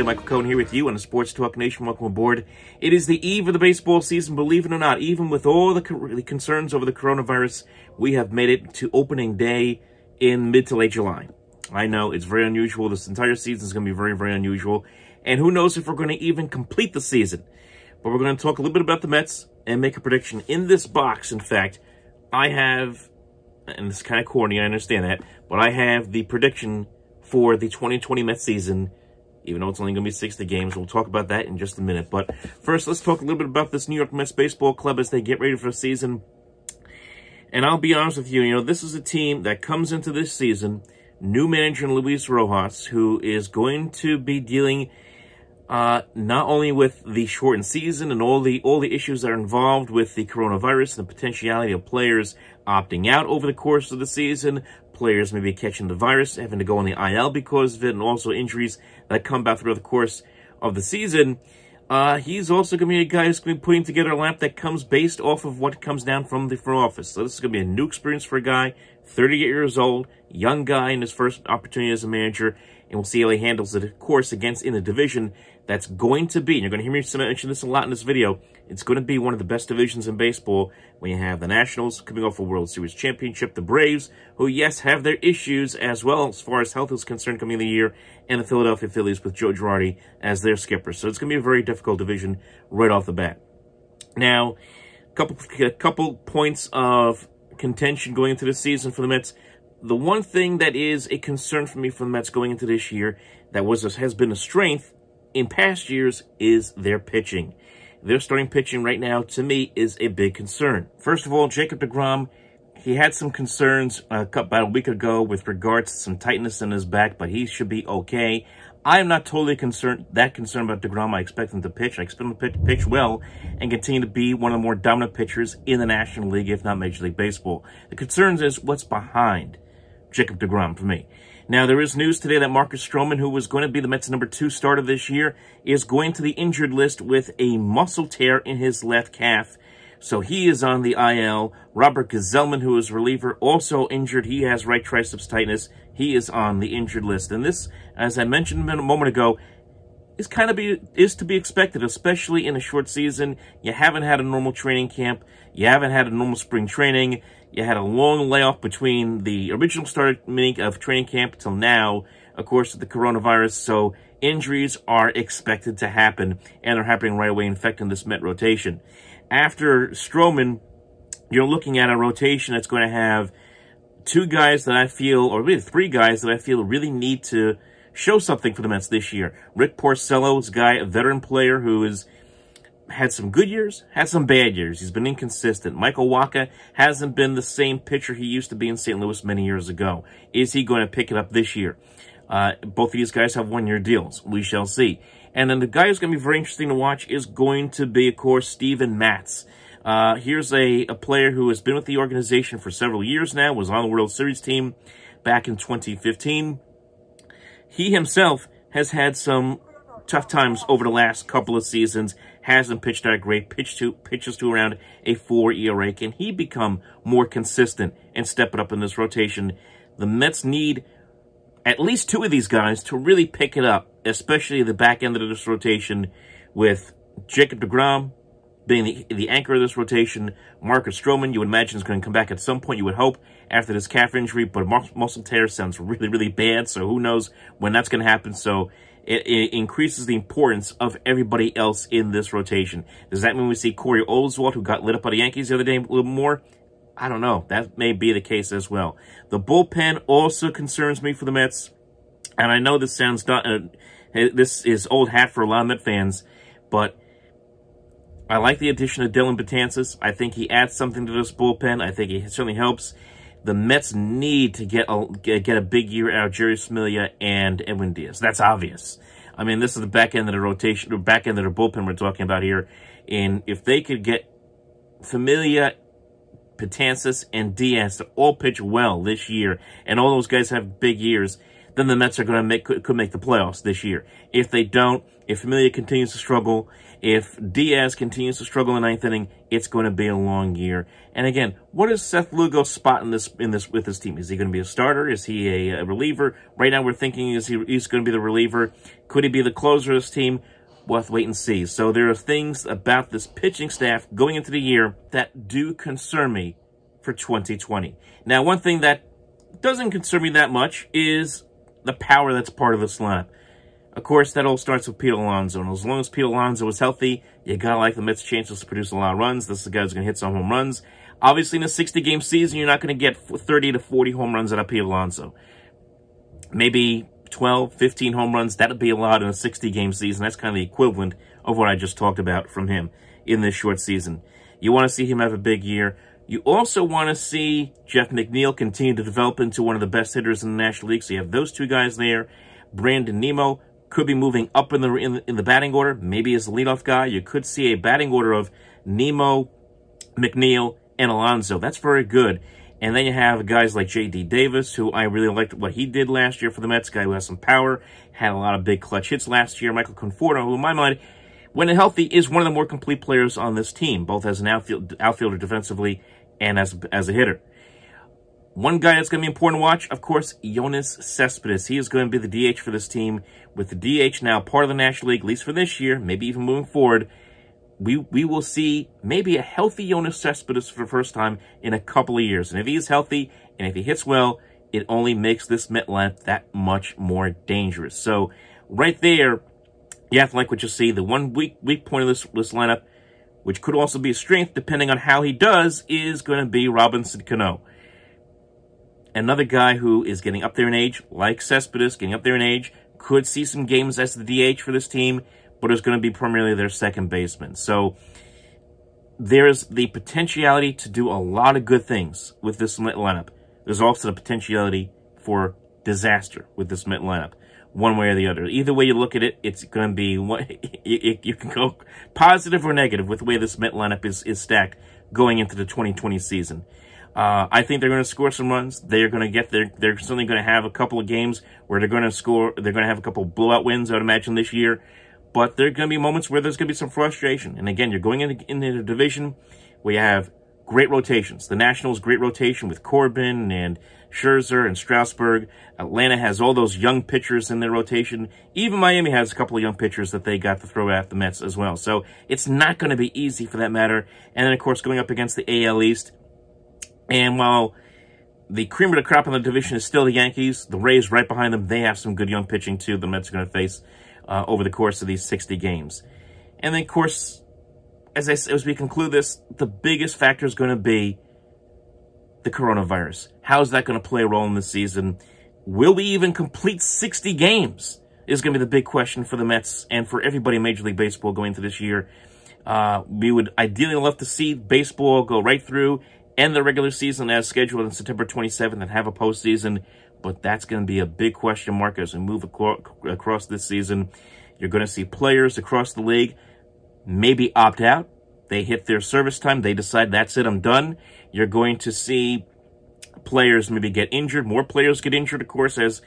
everybody, Michael Cohen here with you on the Sports Talk Nation. Welcome aboard. It is the eve of the baseball season. Believe it or not, even with all the concerns over the coronavirus, we have made it to opening day in mid to late July. I know it's very unusual. This entire season is going to be very, very unusual. And who knows if we're going to even complete the season. But we're going to talk a little bit about the Mets and make a prediction. In this box, in fact, I have, and it's kind of corny, I understand that, but I have the prediction for the 2020 Mets season, even though it's only going to be 60 games. We'll talk about that in just a minute. But first, let's talk a little bit about this New York Mets baseball club as they get ready for the season. And I'll be honest with you, this is a team that comes into this season, new manager Luis Rojas, who is going to be dealing not only with the shortened season and all the issues that are involved with the coronavirus and the potentiality of players opting out over the course of the season, players maybe catching the virus, having to go on the IL because of it, and also injuries that come about throughout the course of the season. He's also going to be a guy who's going to be putting together a lineup that comes based off of what comes down from the front office. So this is going to be a new experience for a guy, 38 years old, young guy in his first opportunity as a manager, and we'll see how he handles it, of course, against in the division that's going to be, and you're going to hear me mention this a lot in this video, it's going to be one of the best divisions in baseball when you have the Nationals coming off a World Series championship, the Braves, who, yes, have their issues as well as far as health is concerned coming in the year, and the Philadelphia Phillies with Joe Girardi as their skipper. So it's going to be a very difficult division right off the bat. Now, a couple points of contention going into the season for the Mets. The one thing that is a concern for me for the Mets going into this year that has been a strength in past years is their pitching. Their starting pitching right now, to me, is a big concern. First of all, Jacob DeGrom, he had some concerns about a week ago with regards to some tightness in his back, but he should be okay. I am not totally concerned about DeGrom. I expect him to pitch. I expect him to pitch well and continue to be one of the more dominant pitchers in the National League, if not Major League Baseball. The concern is what's behind Jacob DeGrom for me. Now, there is news today that Marcus Stroman, who was going to be the Mets' number 2 starter this year, is going to the injured list with a muscle tear in his left calf. So he is on the IL. Robert Gazzelman, who is reliever, also injured. He has right triceps tightness. He is on the injured list. And this, as I mentioned a moment ago, is to be expected, especially in a short season. You haven't had a normal training camp. You haven't had a normal spring training. You had a long layoff between the original start of training camp till now, of course, with the coronavirus. So injuries are expected to happen, and they're happening right away, infecting this Met rotation. After Stroman, you're looking at a rotation that's going to have two guys that I feel, or really three guys that I feel really need to show something for the Mets this year. Rick Porcello is a guy, a veteran player who has had some good years, had some bad years. He's been inconsistent. Michael Wacha hasn't been the same pitcher he used to be in St. Louis many years ago. Is he going to pick it up this year? Both of these guys have one-year deals. We shall see. And then the guy who's going to be very interesting to watch is going to be, of course, Steven Matz. Here's a player who has been with the organization for several years now, was on the World Series team back in 2015. He himself has had some tough times over the last couple of seasons, hasn't pitched that great, pitches to around a 4 ERA. Can he become more consistent and step it up in this rotation? The Mets need at least two of these guys to really pick it up, especially the back end of this rotation with Jacob DeGrom being the anchor of this rotation. Marcus Stroman, you would imagine, is going to come back at some point, you would hope, after this calf injury, but muscle tear sounds really, really bad, so who knows when that's going to happen, so it increases the importance of everybody else in this rotation. Does that mean we see Corey Oswalt, who got lit up by the Yankees the other day, a little more? I don't know. That may be the case as well. The bullpen also concerns me for the Mets, and I know this sounds not, this is old hat for a lot of Met fans, but I like the addition of Dylan Betances. I think he adds something to this bullpen. I think he certainly helps. The Mets need to get a big year out of Jerry Familia and Edwin Diaz. That's obvious. I mean, this is the back end of the rotation, or back end of the bullpen we're talking about here. And if they could get Familia, Betances, and Diaz to all pitch well this year, and all those guys have big years, then the Mets are going to could make the playoffs this year. If they don't, if Familia continues to struggle, if Diaz continues to struggle in the ninth inning, it's going to be a long year. And again, what is Seth Lugo's spot in this with his team? Is he going to be a starter? Is he a reliever? Right now, we're thinking he's going to be the reliever. Could he be the closer of this team? We'll have to wait and see. So there are things about this pitching staff going into the year that do concern me for 2020. Now, one thing that doesn't concern me that much is the power that's part of this lineup. Of course, that all starts with Pete Alonso, and as long as Pete Alonso is healthy, you gotta like the Mets' chances to produce a lot of runs. This is the guy who's gonna hit some home runs. Obviously, in a 60-game season, you're not gonna get 30 to 40 home runs out of Pete Alonso. Maybe 12, 15 home runs, that'd be a lot in a 60-game season. That's kind of the equivalent of what I just talked about from him in this short season. You want to see him have a big year. You also want to see Jeff McNeil continue to develop into one of the best hitters in the National League. So you have those two guys there. Brandon Nemo could be moving up in the batting order, maybe as the leadoff guy. You could see a batting order of Nemo, McNeil, and Alonso. That's very good. And then you have guys like J.D. Davis, who I really liked what he did last year for the Mets, guy who has some power, had a lot of big clutch hits last year. Michael Conforto, who in my mind, when healthy, is one of the more complete players on this team, both as an outfielder defensively and as a hitter. One guy that's going to be important to watch, of course, Yoenis Cespedes. He is going to be the DH for this team. With the DH now part of the National League, at least for this year, maybe even moving forward, we will see maybe a healthy Yoenis Cespedes for the first time in a couple of years. And if he is healthy and if he hits well, it only makes this Met lineup that much more dangerous. So right there, you have to like what you see. The one weak point of this lineup, which could also be a strength depending on how he does, is going to be Robinson Cano. Another guy who is getting up there in age, like Cespedes, getting up there in age, could see some games as the DH for this team, but is going to be primarily their second baseman. So there's the potentiality to do a lot of good things with this Met lineup. There's also the potentiality for disaster with this Met lineup, one way or the other. Either way you look at it, it's going to be you can go positive or negative with the way this Met lineup is stacked going into the 2020 season. I think they're going to score some runs. They're going to get they're certainly going to have a couple of games where they're going to score. They're going to have a couple of blowout wins, I would imagine, this year. But there are going to be moments where there's going to be some frustration. And again, you're going into a division where you have great rotations. The Nationals, great rotation with Corbin and Scherzer and Strasburg. Atlanta has all those young pitchers in their rotation. Even Miami has a couple of young pitchers that they got to throw at the Mets as well. So it's not going to be easy for that matter. And then, of course, going up against the AL East. And while the cream of the crop in the division is still the Yankees, the Rays right behind them, they have some good young pitching too the Mets are going to face over the course of these 60 games. And then, of course, as we conclude this, the biggest factor is going to be the coronavirus. How is that going to play a role in this season? Will we even complete 60 games is going to be the big question for the Mets and for everybody in Major League Baseball going into this year. We would ideally love to see baseball go right through, end the regular season as scheduled on September 27th, and have a postseason. But that's going to be a big question mark as we move across this season. You're going to see players across the league maybe opt out. They hit their service time. They decide, that's it, I'm done. You're going to see players maybe get injured. More players get injured, of course, as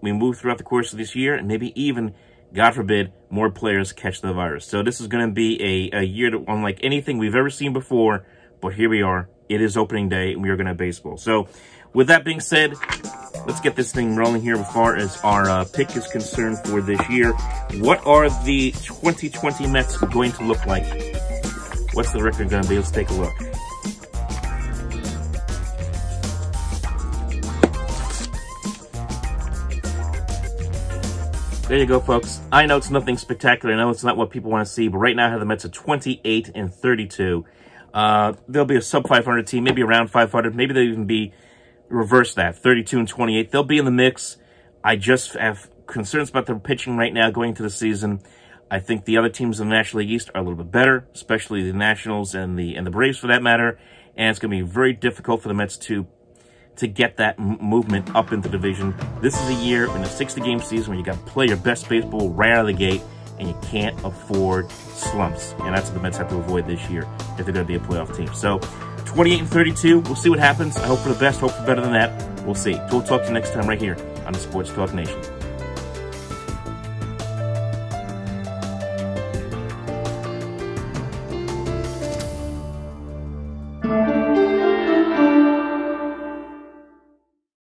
we move throughout the course of this year. And maybe even, God forbid, more players catch the virus. So this is going to be a year unlike anything we've ever seen before. But here we are. It is opening day, and we are going to have baseball. So with that being said, let's get this thing rolling here as far as our pick is concerned for this year. What are the 2020 Mets going to look like? What's the record going to be? Let's take a look. There you go, folks. I know it's nothing spectacular. I know it's not what people want to see, but right now I have the Mets at 28-32. They'll be a sub-500 team, maybe around 500. Maybe they'll even be reverse that, 32-28. They'll be in the mix. I just have concerns about their pitching right now going into the season. I think the other teams in the National League East are a little bit better, especially the Nationals and the Braves for that matter. And it's going to be very difficult for the Mets to get that movement up into the division. This is a year in a 60-game season where you got to play your best baseball right out of the gate. And you can't afford slumps. And that's what the Mets have to avoid this year if they're going to be a playoff team. So 28-32. We'll see what happens. I hope for the best. Hope for better than that. We'll see. We'll talk to you next time right here on and Sports Talk Nation.